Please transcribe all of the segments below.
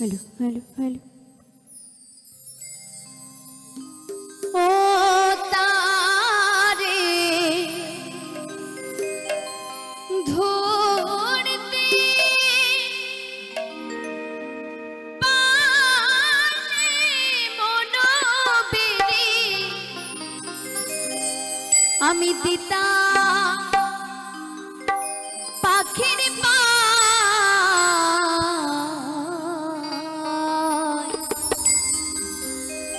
Hello hello hello आमी दिता पाखिर पाय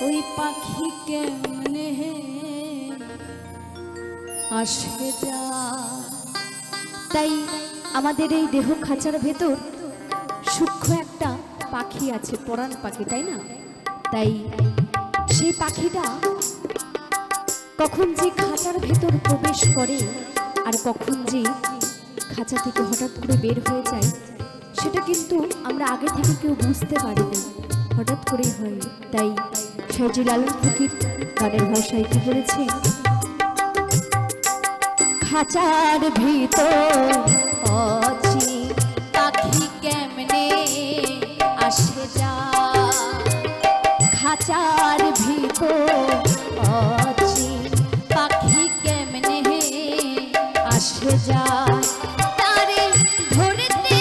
ओई पाखी के मने आशे जा ताई आमादेर एई देह खाचार भेतर सूक्ष्म एकटा पाखी आछे परान पाखी ताई ना ताई सेई पाखीटा कखन जे खाचार भेतर प्रवेश करे और कखन जे खाचा थेके हठात् करे बेर होये जाए सेटा किन्तु आमरा आगे थेके केउ बुझते पारि ना हठात् करेई हय ताई सजी लालन फकिर गानेर भाषाय कि बोलेछे खाचार भेतर आछि पाखी केमने आसे जा खाचार भेतर पाखी केमने आसे जा तारे धरते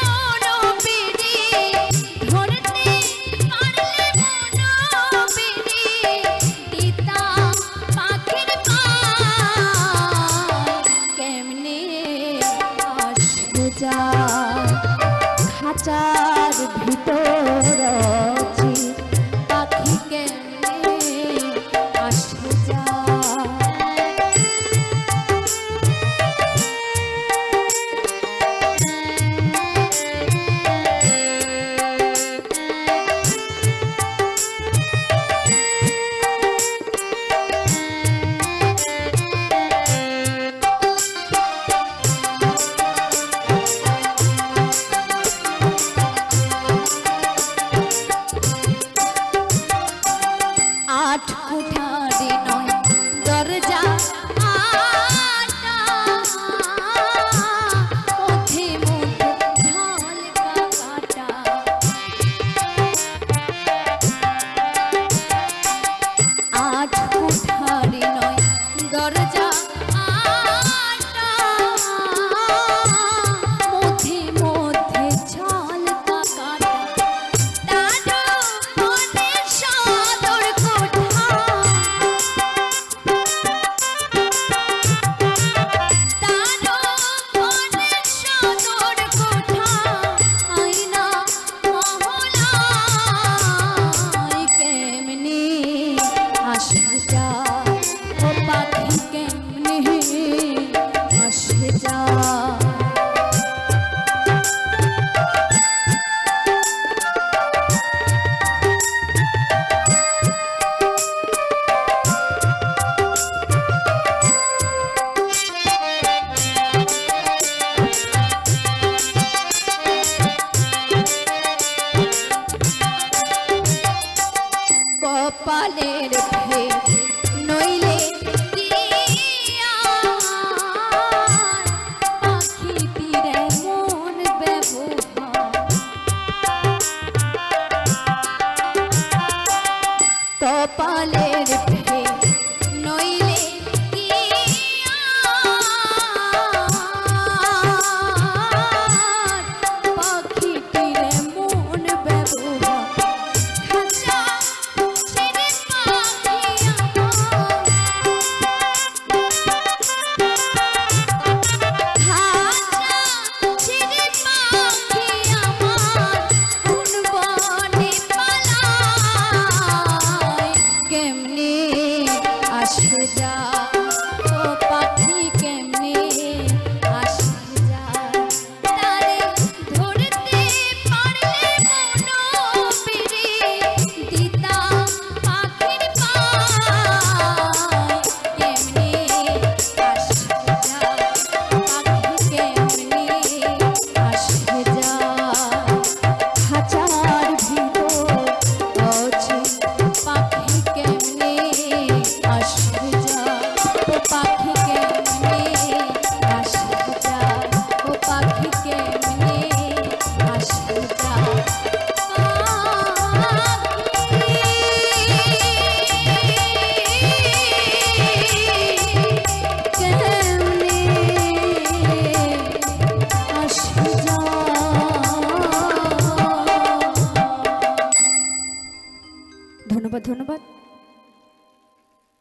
पारले मनोबिरी धरते पारले मनोबिरी दिता पाखिर पाय केमने आसे जा खाचार भितर धन्यवाद।